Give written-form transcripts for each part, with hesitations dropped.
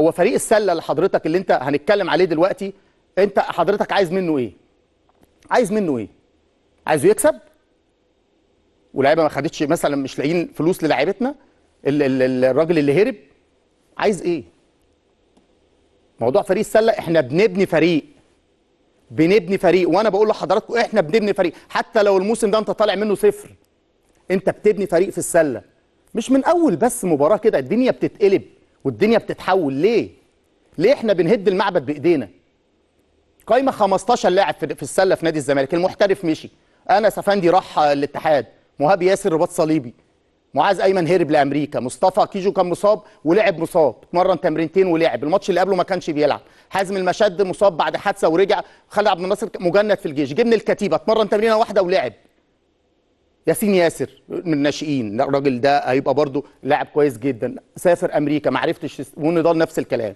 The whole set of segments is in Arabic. هو فريق السله اللي حضرتك اللي انت هنتكلم عليه دلوقتي، انت حضرتك عايز منه ايه؟ عايزه يكسب ولاعيبه ما خدتش مثلا، مش لاقيين فلوس للاعيبتنا، الراجل اللي هرب، عايز ايه؟ موضوع فريق السله احنا بنبني فريق، وانا بقول لحضراتكم احنا بنبني فريق، حتى لو الموسم ده انت طالع منه 0، انت بتبني فريق في السله، مش من اول بس مباراه كده. الدنيا بتتقلب والدنيا بتتحول. ليه؟ احنا بنهد المعبد بايدينا؟ قايمه 15 لاعب في السله في نادي الزمالك، المحترف مشي، انس افندي راح الاتحاد، مهاب ياسر رباط صليبي، معاذ ايمن هرب لامريكا، مصطفى كيجو كان مصاب ولعب، اتمرن تمرينتين ولعب، الماتش اللي قبله ما كانش بيلعب، حازم المشد مصاب بعد حادثه ورجع، خالد عبد الناصر مجند في الجيش، جبنا الكتيبه اتمرن تمرينه واحده ولعب، ياسين ياسر من الناشئين، الراجل ده هيبقى برضه لاعب كويس جدا، سافر امريكا ما عرفتش، ونضال نفس الكلام.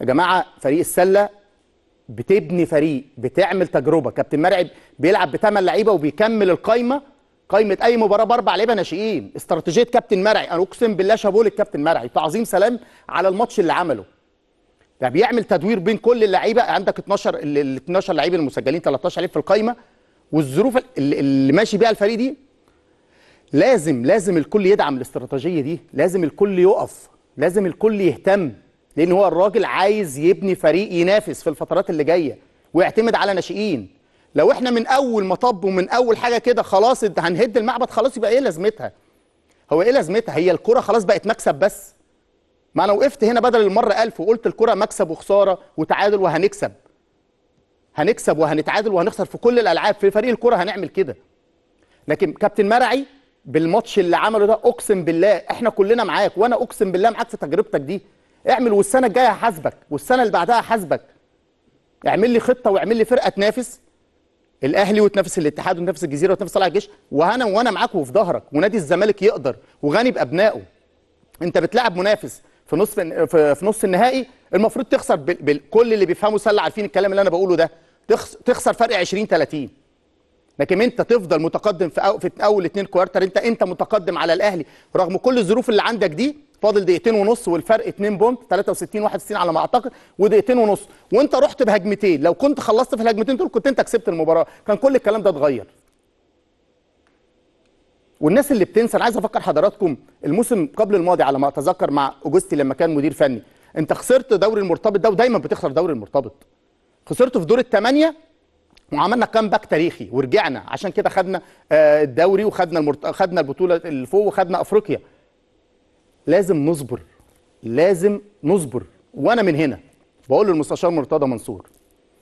يا جماعه فريق السله بتبني فريق، بتعمل تجربه. كابتن مرعب بيلعب بثمان لعيبه وبيكمل القايمه، قايمه اي مباراه باربع لعيبه ناشئين، استراتيجيه كابتن مرعي، انا اقسم بالله شابوه للكابتن مرعي، تعظيم سلام على الماتش اللي عمله. ده بيعمل تدوير بين كل اللعيبه، عندك 12 لعيب المسجلين، 13 لعيب في القايمه، والظروف اللي ماشي بيها الفريق دي لازم الكل يدعم الاستراتيجيه دي، لازم الكل يقف، لازم الكل يهتم، لأن هو الراجل عايز يبني فريق ينافس في الفترات اللي جاية ويعتمد على ناشئين. لو احنا من أول مطب ومن أول حاجة كده خلاص هنهد المعبد، خلاص يبقى إيه لازمتها؟ هو إيه لازمتها؟ هي الكرة خلاص بقت مكسب بس. ما أنا وقفت هنا بدل المرة 1000 وقلت الكرة مكسب وخسارة وتعادل، وهنكسب، وهنتعادل وهنخسر في كل الألعاب، في فريق الكرة هنعمل كده. لكن كابتن مرعي بالماتش اللي عمله ده أقسم بالله احنا كلنا معاك، وأنا أقسم بالله معاك في تجربتك دي. اعمل، والسنه الجايه هحاسبك، والسنه اللي بعدها هحاسبك. اعمل لي خطه واعمل لي فرقه تنافس الاهلي وتنافس الاتحاد وتنافس الجزيره وتنافس طلائع الجيش، وانا معاك وفي ظهرك، ونادي الزمالك يقدر وغني بابنائه. انت بتلعب منافس في نصف النهائي، المفروض تخسر كل اللي بيفهموا سله عارفين الكلام اللي انا بقوله ده، تخسر فرق 20-30، لكن انت تفضل متقدم في اول 2 كوارتر، انت متقدم على الاهلي رغم كل الظروف اللي عندك دي. فاضل 2.5 دقيقة والفرق 2 بونت، 63-61 على ما اعتقد، و2.5 دقيقة، وانت رحت بهجمتين، لو كنت خلصت في الهجمتين دول كنت انت كسبت المباراه، كان كل الكلام ده اتغير. والناس اللي بتنسى، انا عايز افكر حضراتكم الموسم قبل الماضي على ما اتذكر مع اوجستي لما كان مدير فني، انت خسرت دوري المرتبط ده، ودايما بتخسر دوري المرتبط. خسرته في دور ال8 وعملنا كامباك تاريخي ورجعنا، عشان كده خدنا الدوري وخدنا خدنا البطوله اللي فوق وخدنا افريقيا. لازم نصبر، وانا من هنا بقول للمستشار مرتضى منصور،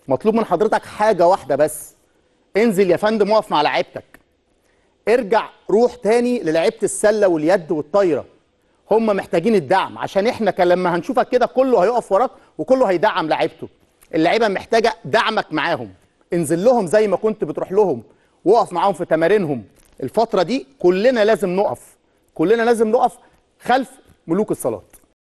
مطلوب من حضرتك حاجه واحده بس، انزل يا فندم واقف مع لعيبتك، ارجع روح تاني للعيبه السله واليد والطايره، هم محتاجين الدعم، عشان احنا لما هنشوفك كده كله هيقف وراك وكله هيدعم لعيبته، اللعيبه محتاجه دعمك معاهم، انزل لهم زي ما كنت بتروح لهم، وقف معاهم في تمارينهم. الفتره دي كلنا لازم نقف، خلف ملوك الصلاة.